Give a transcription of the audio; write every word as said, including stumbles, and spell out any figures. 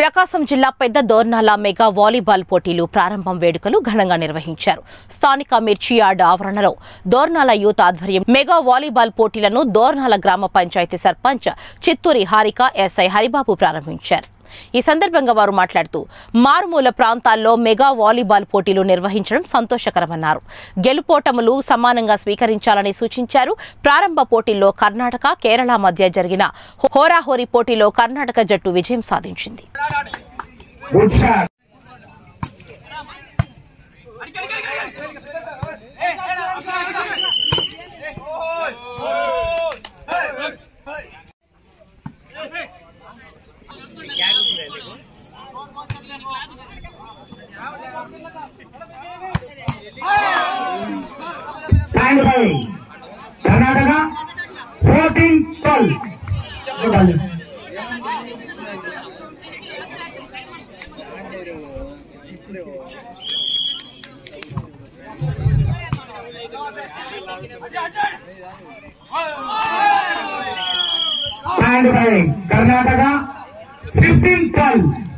ప్రకాశం జిల్లా పెద్ద Dornala mega volleyball పోటీలు ప్రారంభం వేడుకలు ఘనంగా నిర్వహించారు. స్థానిక మిర్చియార్డ్ ఆవరణలో దోర్నాల యూత్ ఆధ్వర్యం మెగా వాలీబాల్ పోటీలను దోర్నాల గ్రామ పంచాయతీ సర్పంచ్ చిత్తూరి హారిక ఎస్ఐ హరిబాబు ప్రారంభించారు. ఈ సందర్భంగా వారు మాట్లాడుతూ మారుమూల ప్రాంతాల్లో మెగా వాలీబాల్ పోటీలు నిర్వహించడం సంతోషకరమన్నారు. గెలుపోటములు సమానంగా స్వీకరించాలని సూచించారు. ప్రారంభ పోటీల్లో కర్ణాటక, కేరళ మధ్య జరిగిన హోరాహోరీ పోటీలో కర్ణాటక జట్టు విజయం సాధించింది. Time by Karnataka fourteen twelve. Time by Karnataka fifteen twelve.